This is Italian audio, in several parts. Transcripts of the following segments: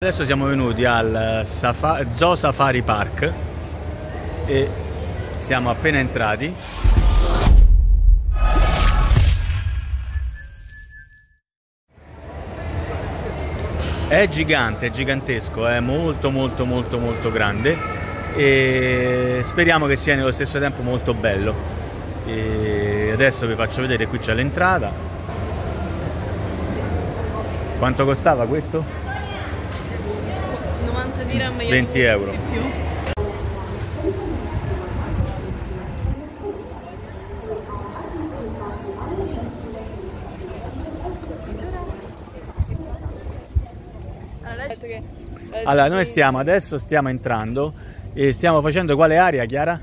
Adesso siamo venuti al Zoo Safari Park e siamo appena entrati. È gigante, è gigantesco, è molto grande e speriamo che sia nello stesso tempo molto bello. E adesso vi faccio vedere, qui c'è l'entrata. Quanto costava questo? 20 euro. Allora, noi adesso stiamo entrando e stiamo facendo quale area, Chiara?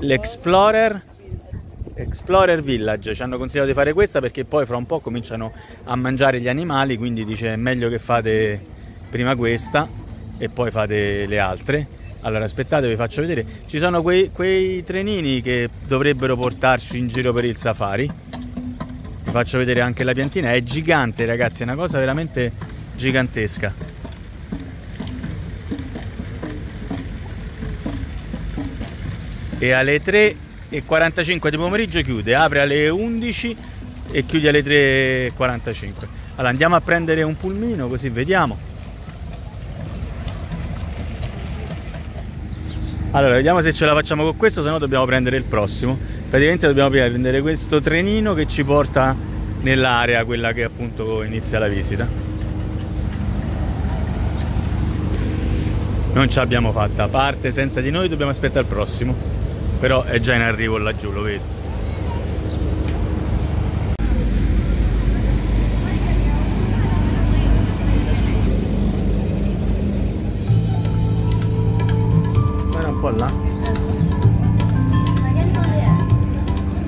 L'Explorer Village. Ci hanno consigliato di fare questa perché poi fra un po' cominciano a mangiare gli animali, quindi dice è meglio che fate prima questa e poi fate le altre. Allora aspettate, vi faccio vedere. Ci sono quei trenini che dovrebbero portarci in giro per il safari. Vi faccio vedere anche la piantina, è gigante ragazzi, è una cosa veramente gigantesca. E alle 3:45 di pomeriggio chiude, apre alle 11 e chiude alle 3:45. Allora andiamo a prendere un pulmino così vediamo. Allora, vediamo se ce la facciamo con questo, se no dobbiamo prendere il prossimo. Praticamente dobbiamo prendere questo trenino che ci porta nell'area, quella che appunto inizia la visita. Non ce l'abbiamo fatta, parte senza di noi, dobbiamo aspettare il prossimo. Però è già in arrivo laggiù, lo vedo. Là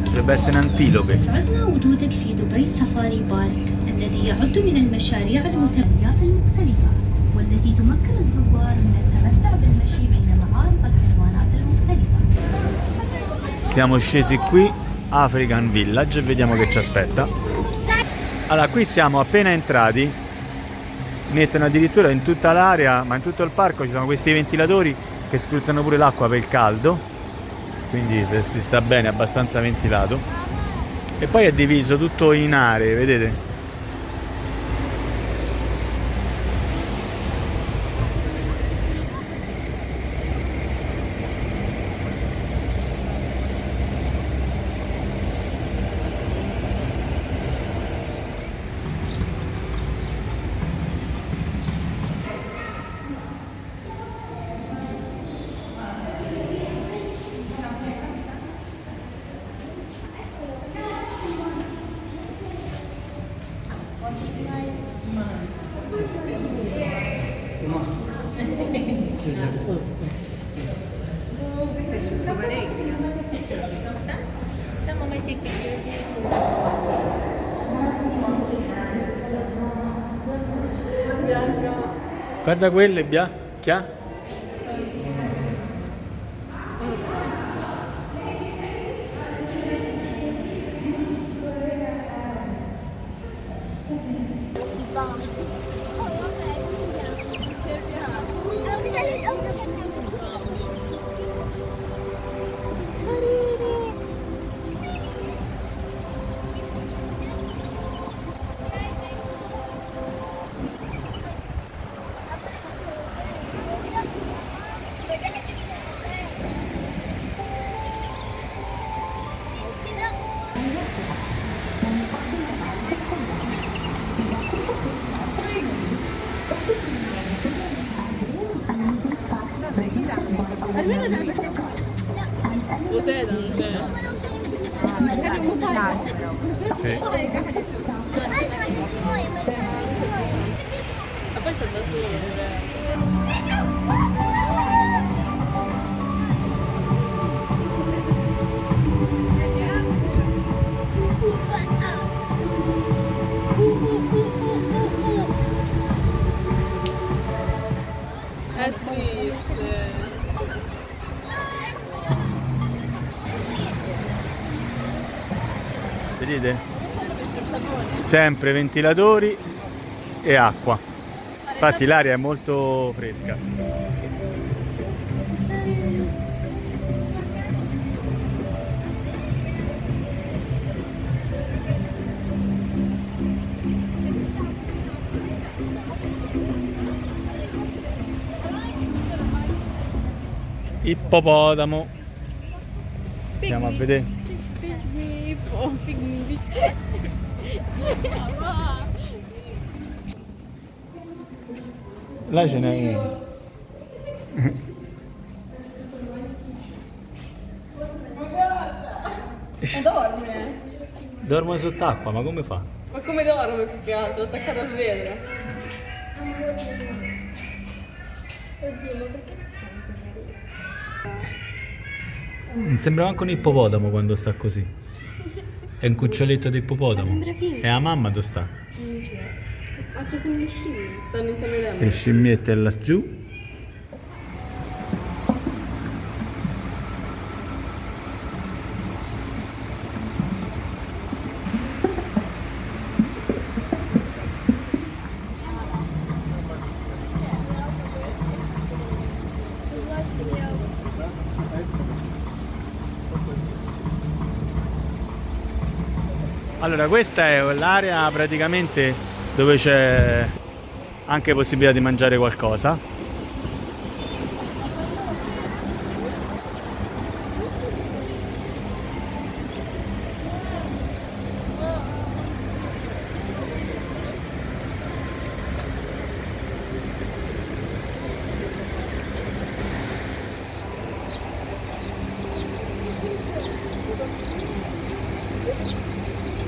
dovrebbe essere un'antilope. سعدنا وجودك في دبي سفاري بارك الذي يعد من المشاريع المثريات المختلفة والذي تمكن الزوار من التمتع بالمشي بين معارض الحيوانات المختلفة. Siamo scesi qui, African Village, e vediamo che ci aspetta. Allora, qui siamo appena entrati, mettono addirittura in tutta l'area, ma in tutto il parco ci sono questi ventilatori che spruzzano pure l'acqua per il caldo, quindi se si sta bene è abbastanza ventilato. E poi è diviso tutto in aree, vedete? Guarda quelle bianche. Sì. Vedete? Sempre ventilatori e acqua. Infatti l'aria è molto fresca. Ippopotamo. Andiamo a vedere. Là ce n'è uno. Dorme. Dorme sott'acqua, ma come fa? Ma come dorme più che altro? Attaccato al vetro. Oddio, ma perché non sento? Non sembra anche un ippopotamo quando sta così. È un cuccioletto di ippopotamo. È la mamma dove sta. Ah, ci sono le scimmie. Stanno insieme. Le scimmiette laggiù. Allora, questa è l'area praticamente dove c'è anche possibilità di mangiare qualcosa.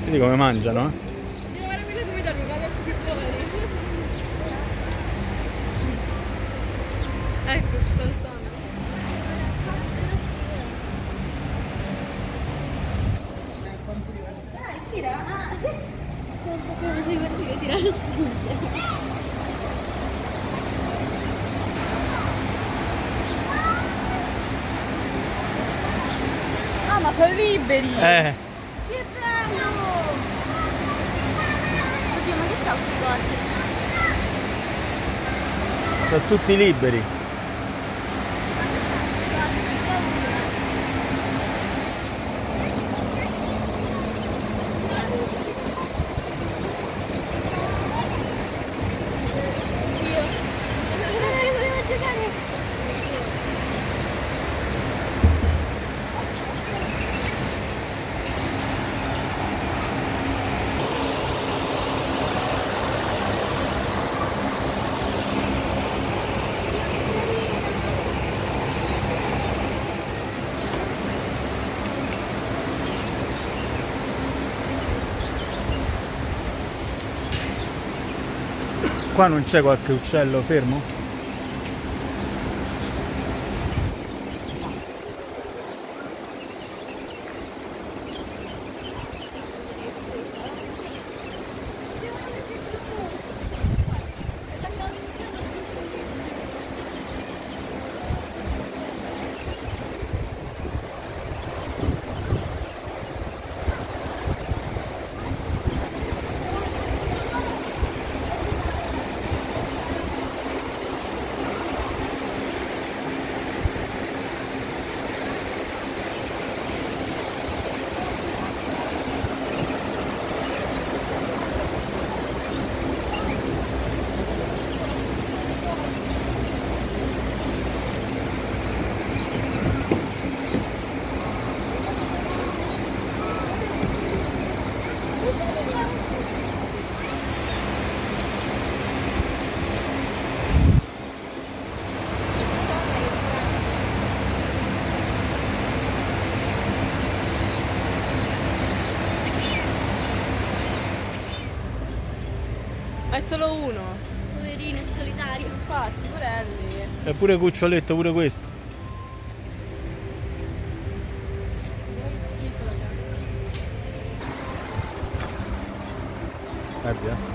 Vedi come mangiano, eh? Devo fare quella come da Luca, adesso ti fuori. Ecco, si sta alzando. Dai, tira! Non sapevo se partire, tirare o spingere. Ah, ma sono liberi! Che bello! Sono tutti liberi. Qua non c'è qualche uccello fermo? È solo uno. Poverino, è solitario. Infatti, poverelli. È pure cuccioletto, pure questo. Guardi,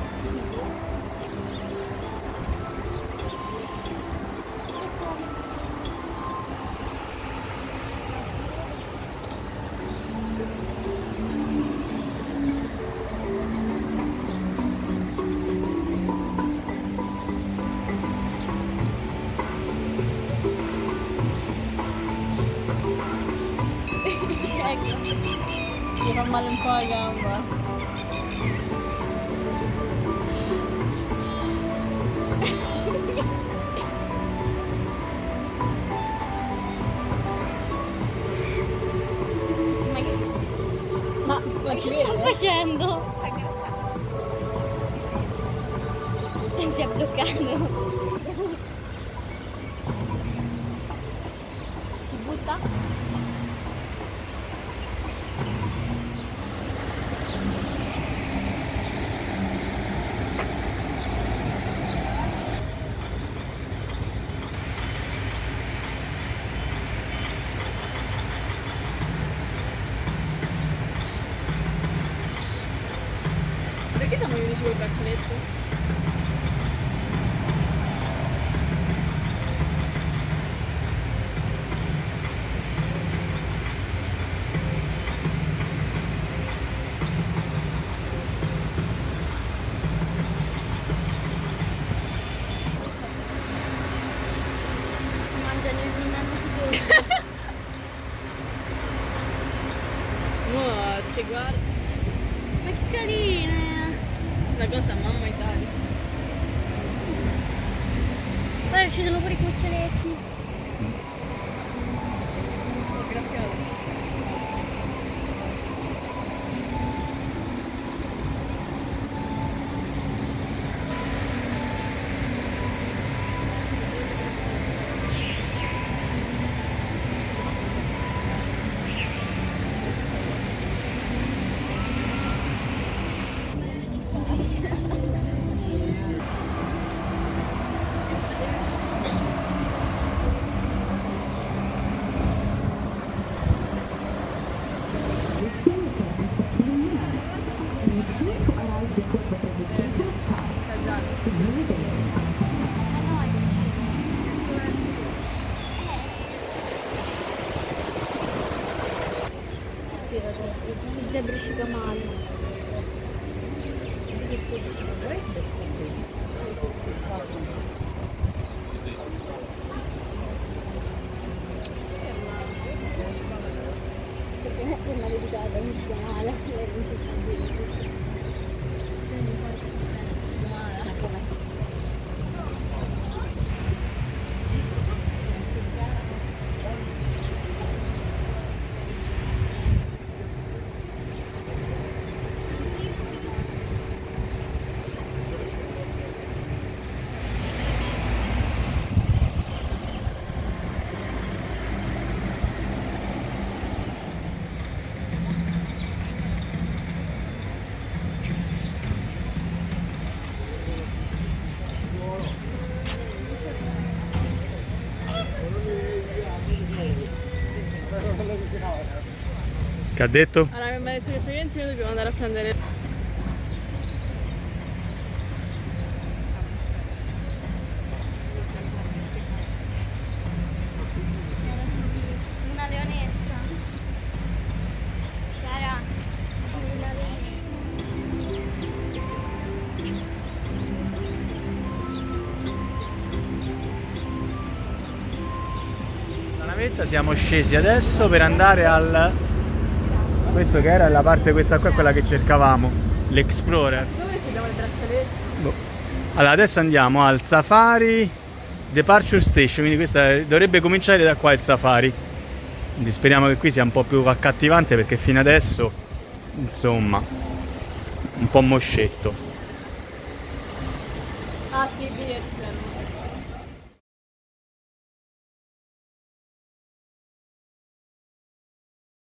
fa male un po' la gamba. Ma che sta facendo? Si è bloccato. Si butta? Il braccialetto mangiano il vinagre che guarda, ma che carina la cosa, mamma Italia. Guarda, ci sono pure i cuccioletti. Che ha detto? Allora mi ha detto che praticamente noi dobbiamo andare a prendere. Una leonessa. Chiara, una leonessa. La navetta siamo scesi adesso per andare al... Questo che era la parte, questa qua è quella che cercavamo, l'Explorer. Dove cerchiamo il braccialetto? Boh. Allora adesso andiamo al Safari Departure Station, quindi questa dovrebbe cominciare da qua il safari. Quindi speriamo che qui sia un po' più accattivante, perché fino adesso, insomma, un po' moscetto. Ah sì, direzionale.